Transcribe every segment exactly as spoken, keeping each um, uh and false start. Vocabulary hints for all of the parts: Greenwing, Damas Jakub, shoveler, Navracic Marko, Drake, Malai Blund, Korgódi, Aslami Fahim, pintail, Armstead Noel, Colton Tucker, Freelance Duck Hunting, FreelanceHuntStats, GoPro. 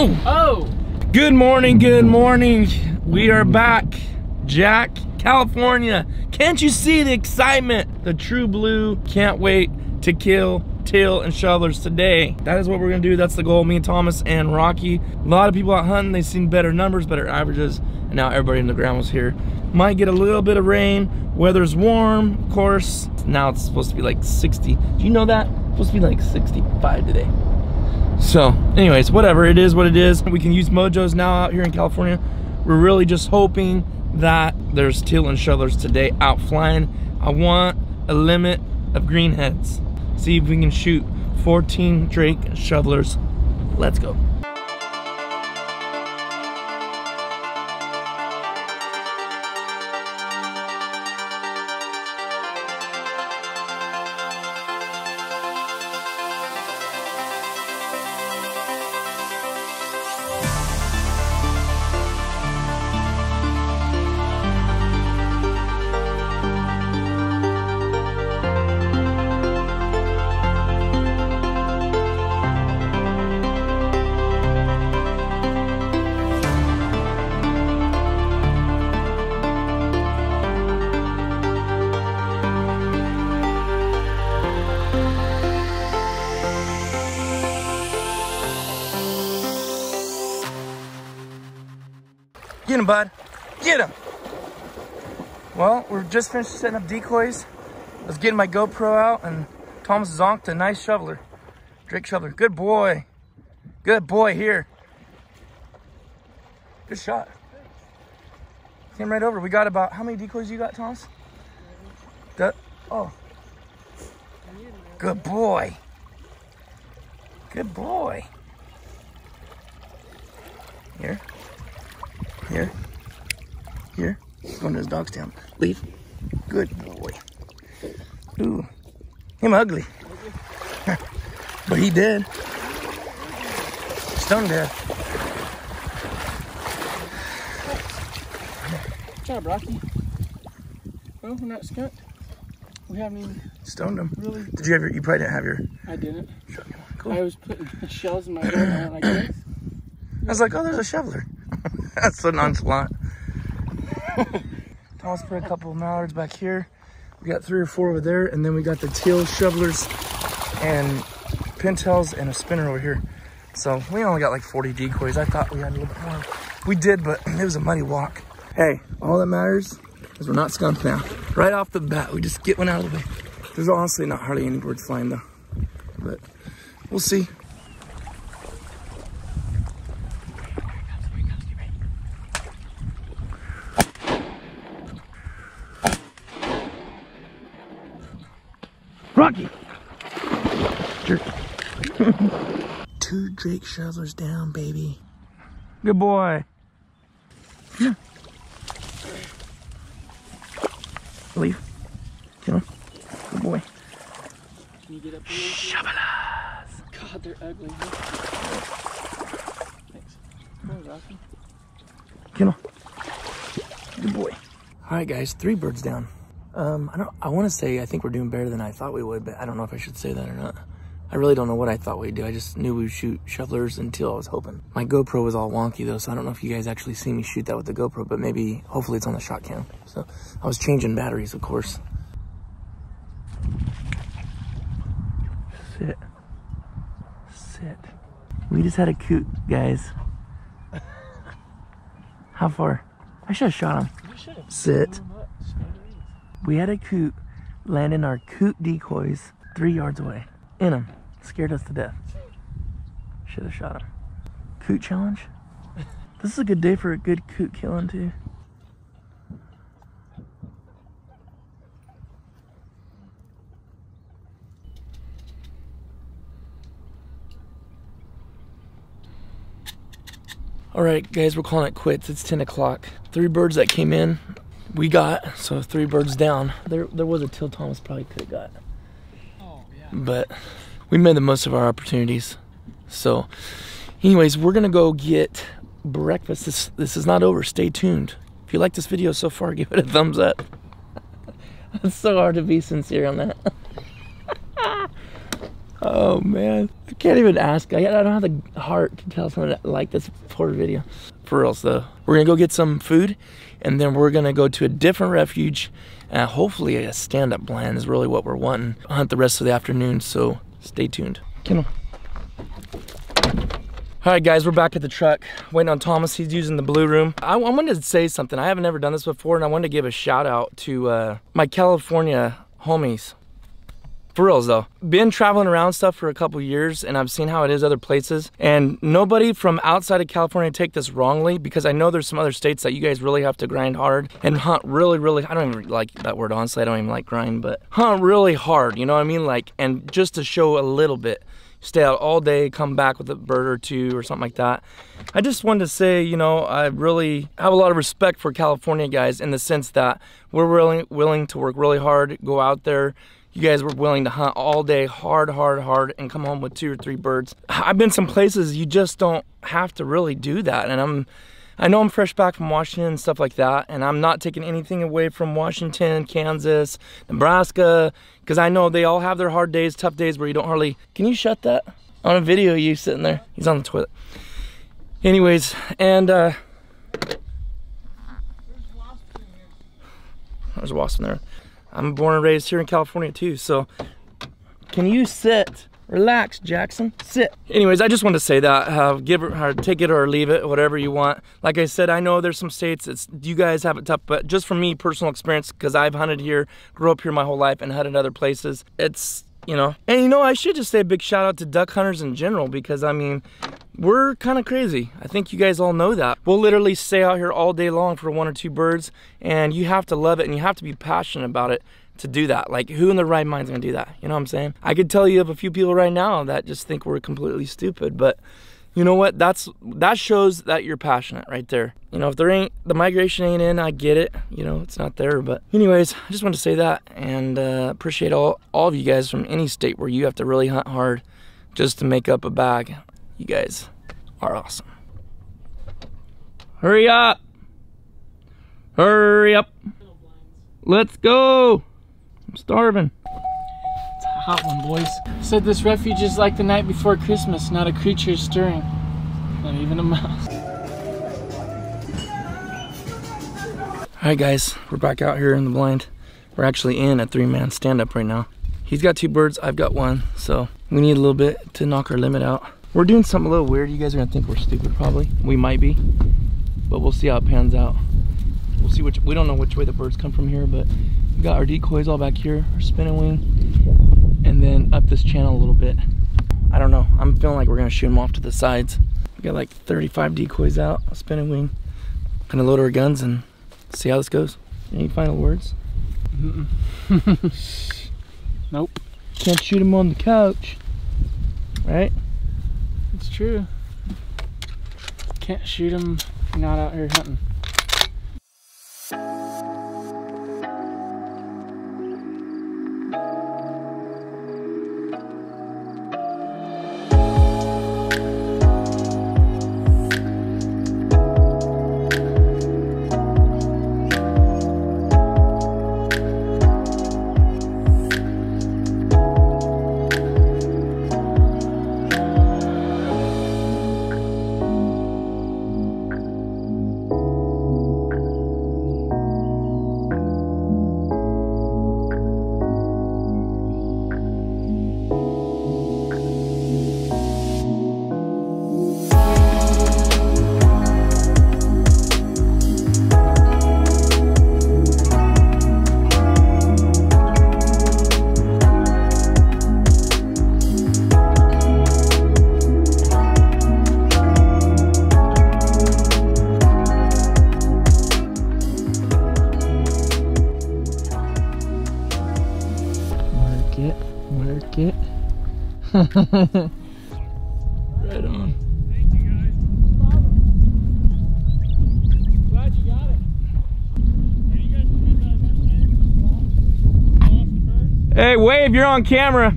Oh! Oh! Good morning, good morning. We are back. Jack, California. Can't you see the excitement? The true blue. Can't wait to kill, till, and shovelers today. That is what we're gonna do. That's the goal. Me and Thomas and Rocky. A lot of people out hunting. They've seen better numbers, better averages. And now everybody in the ground was here. Might get a little bit of rain. Weather's warm, of course. Now it's supposed to be like sixty. Do you know that? It's supposed to be like sixty-five today. So anyways, whatever, it is what it is. We can use mojos now out here in California. We're really just hoping that there's teal and shovelers today out flying. I want a limit of greenheads. See if we can shoot fourteen drake shovelers. Let's go. Get him, bud. Get him. Well, we're just finished setting up decoys. I was getting my GoPro out, and Thomas zonked a nice shoveler. Drake shoveler. Good boy. Good boy here. Good shot. Came right over. We got about, how many decoys you got, Thomas? That, oh. Good boy. Good boy. Here. Here, here, he's going to his dog's down. Leave. Good boy. Ooh, him ugly. But he dead. Stone dead. Good job, Rocky. Well, we're not skunked. We haven't even... Stoned him. Really? Did you have your, you probably didn't have your... I didn't. Cool. I was putting shells in my hand like this. I was like, oh, there's a shoveler. That's so nonchalant. Thomas put a couple of mallards back here. We got three or four over there, and then we got the teal shovelers and pintails and a spinner over here. So we only got like forty decoys. I thought we had a little bit more. We did, but it was a muddy walk. Hey, all that matters is we're not skunked now. Right off the bat, we just get one out of the way. There's honestly not hardly any birds flying though, but we'll see. Rocky! Jerk. Two drake shovelers down, baby. Good boy. Yeah. Leave. Get on. Good boy. Can you get up? Shovelers! God, they're ugly. Huh? Thanks. Come on, Rocky. Get on. Good boy. Alright, guys, three birds down. Um, I don't, I want to say I think we're doing better than I thought we would, but I don't know if I should say that or not. I really don't know what I thought we'd do. I just knew we'd shoot shovelers until I was hoping. My GoPro was all wonky though, so I don't know if you guys actually see me shoot that with the GoPro, but maybe, hopefully it's on the shot cam. So I was changing batteries, of course. Sit. Sit. We just had a coot, guys. How far? I should have shot him. You should have. Sit. We had a coot landing our coot decoys three yards away. In him. Scared us to death. Should have shot him. Coot challenge? This is a good day for a good coot killing too. Alright guys, we're calling it quits. It's ten o'clock. Three birds that came in. We got, so three birds down. There there was a till Thomas probably could have got. Oh, yeah. But we made the most of our opportunities. So anyways, we're gonna go get breakfast. This, this is not over, stay tuned. If you like this video so far, give it a thumbs up. It's so hard to be sincere on that. Oh man, I can't even ask. I don't have the heart to tell someone to like this poor video. For real, so we're gonna go get some food, and then we're gonna go to a different refuge. Uh, hopefully a stand-up blind is really what we're wanting. I'll hunt the rest of the afternoon, so stay tuned. Come on. All right, guys, we're back at the truck. Waiting on Thomas, he's using the blue room. I, I wanted to say something. I haven't ever done this before, and I wanted to give a shout out to uh, my California homies. For reals though, been traveling around stuff for a couple years, and I've seen how it is other places, and nobody from outside of California take this wrongly, because I know there's some other states that you guys really have to grind hard and hunt really really I don't even like that word, honestly. I don't even like grind, but hunt really hard, you know what I mean, like, and just to show a little bit, stay out all day, come back with a bird or two or something like that. I just wanted to say, you know, I really have a lot of respect for California guys, in the sense that we're really willing to work really hard, go out there. You guys were willing to hunt all day, hard, hard, hard, and come home with two or three birds. I've been some places you just don't have to really do that, and I'm, I know I'm fresh back from Washington and stuff like that, and I'm not taking anything away from Washington, Kansas, Nebraska, because I know they all have their hard days, tough days where you don't hardly. Can you shut that? On a video, you sitting there. He's on the toilet. Anyways, and uh, there's wasps in here. There's a wasp in there. I'm born and raised here in California too, so can you sit? Relax, Jackson, sit. Anyways, I just wanted to say that, uh, give it, or take it or leave it, whatever you want. Like I said, I know there's some states, it's, you guys have it tough, but just from me, personal experience, because I've hunted here, grew up here my whole life, and hunted other places, it's, you know. And you know, I should just say a big shout out to duck hunters in general, because I mean, we're kind of crazy. I think you guys all know that. We'll literally stay out here all day long for one or two birds, and you have to love it, and you have to be passionate about it to do that. Like, who in their right mind's gonna do that? You know what I'm saying? I could tell you of a few people right now that just think we're completely stupid, but you know what? That's, that shows that you're passionate right there. You know, if there ain't, the migration ain't in, I get it. You know, it's not there, but anyways, I just wanted to say that, and uh, appreciate all, all of you guys from any state where you have to really hunt hard just to make up a bag. You guys are awesome. Hurry up. Hurry up. Let's go. I'm starving. It's a hot one, boys. Said this refuge is like the night before Christmas, not a creature stirring, not even a mouse. All right, guys, we're back out here in the blind. We're actually in a three-man stand-up right now. He's got two birds, I've got one, so we need a little bit to knock our limit out. We're doing something a little weird. You guys are gonna think we're stupid, probably. We might be, but we'll see how it pans out. We'll see which, we don't know which way the birds come from here, but we got our decoys all back here, our spinning wing, and then up this channel a little bit. I don't know, I'm feeling like we're gonna shoot them off to the sides. We got like thirty-five decoys out, a spinning wing. Gonna load our guns and see how this goes. Any final words? Mm-mm. Nope. Can't shoot them on the couch, right? It's true. Can't shoot them if you're not out here hunting. Right on. Thank you guys. No problem. Glad you got it. Hey, wave, you're on camera.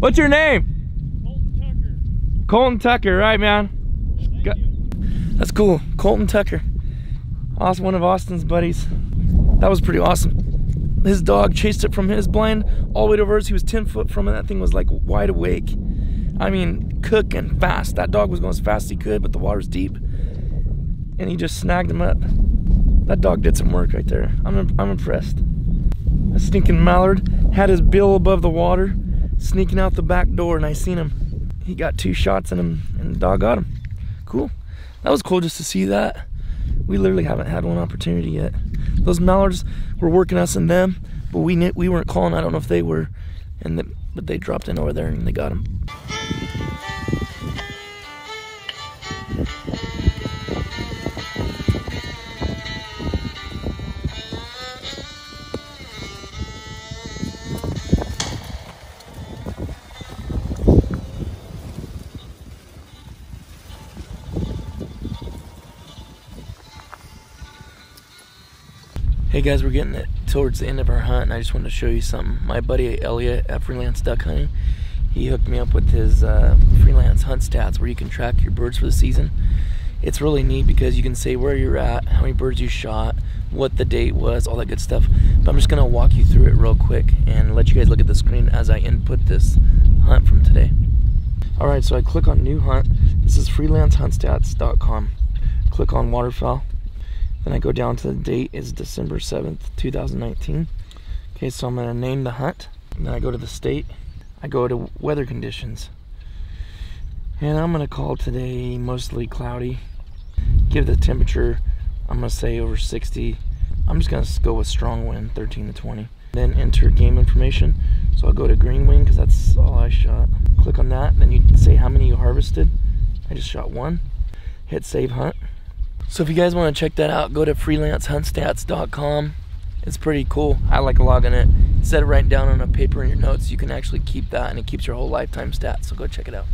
What's your name? Colton Tucker. Colton Tucker, right, man? Got, that's cool. Colton Tucker. Awesome, one of Austin's buddies. That was pretty awesome. his dog chased it from his blind all the way to hers. He was ten foot from it. That thing was like wide awake. I mean, cooking fast. That dog was going as fast as he could, but the water's deep. And he just snagged him up. That dog did some work right there. I'm, I'm impressed. That stinking mallard had his bill above the water, sneaking out the back door, and I seen him. He got two shots in him, and the dog got him. Cool. That was cool just to see that. We literally haven't had one opportunity yet. Those mallards were working us and them, but we knew, we weren't calling. I don't know if they were, and the, but they dropped in over there and they got him. Hey guys, we're getting it towards the end of our hunt, and I just wanted to show you something. My buddy Elliot at Freelance Duck Hunting, he hooked me up with his uh, Freelance Hunt Stats, where you can track your birds for the season. It's really neat because you can say where you're at, how many birds you shot, what the date was, all that good stuff. But I'm just gonna walk you through it real quick and let you guys look at the screen as I input this hunt from today. All right, so I click on new hunt. This is freelance hunt stats dot com. Click on waterfowl. Then I go down to the date is December seventh two thousand nineteen. Okay, so I'm gonna name the hunt. And then I go to the state. I go to weather conditions. And I'm gonna call today mostly cloudy. Give the temperature, I'm gonna say over sixty. I'm just gonna go with strong wind, thirteen to twenty. Then enter game information. So I'll go to Greenwing because that's all I shot. Click on that, then you say how many you harvested. I just shot one. Hit save hunt. So if you guys want to check that out, go to freelance hunt stats dot com. It's pretty cool. I like logging it. Set it right down on a paper in your notes. You can actually keep that, and it keeps your whole lifetime stats. So go check it out.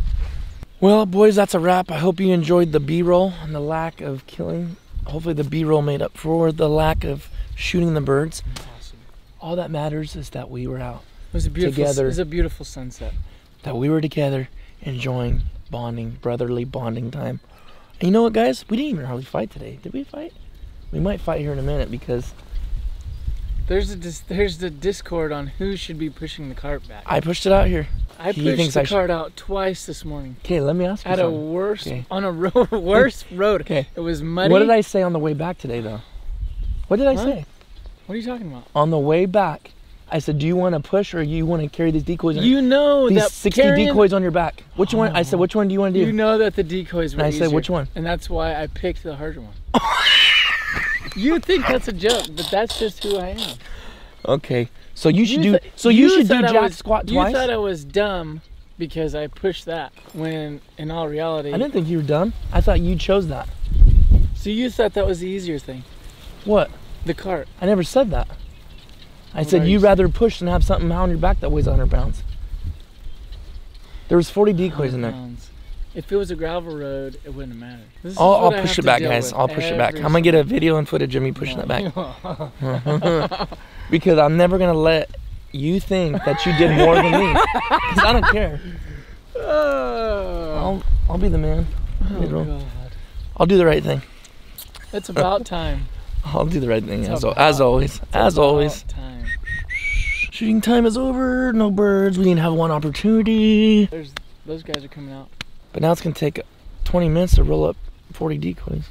Well, boys, that's a wrap. I hope you enjoyed the B-roll and the lack of killing. Hopefully the B-roll made up for the lack of shooting the birds. Awesome. All that matters is that we were out it was a beautiful, together. It was a beautiful sunset. That we were together enjoying bonding, brotherly bonding time. You know what, guys? We didn't even hardly fight today. Did we fight? We might fight here in a minute because there's a dis there's the discord on who should be pushing the cart back. I pushed it out here. I he pushed the I cart out twice this morning. Okay, let me ask you. At something. a worse okay. on a road worse road. Okay, it was muddy. What did I say on the way back today, though? What did I huh? say? What are you talking about? On the way back, I said, "Do you want to push or you want to carry these decoys?" On you know these that sixty carrying... decoys on your back. Which oh. one? I said, "Which one do you want to do?" You know that the decoys were. And I easier. said, "Which one?" And that's why I picked the harder one. You think that's a joke, but that's just who I am. Okay, so you should you do. So you, you should do jack was, squat twice. You thought I was dumb because I pushed that. When in all reality, I didn't think you were dumb. I thought you chose that. So you thought that was the easier thing. What? The cart. I never said that. I what said, you'd you rather push than have something on your back that weighs one hundred pounds. There was forty decoys in there. Pounds. If it was a gravel road, it wouldn't matter. This is I'll, I'll I push it back, guys. I'll push it back. I'm going to get a video and footage of me pushing no. that back. Because I'm never going to let you think that you did more than me. Because I don't care. Oh. I'll, I'll be the man. Oh, God. I'll do the right thing. It's about time. I'll do the right thing. As, about, as always. As always. Time. Shooting time is over. No birds. We didn't have one opportunity. There's, those guys are coming out. But now it's going to take twenty minutes to roll up forty decoys.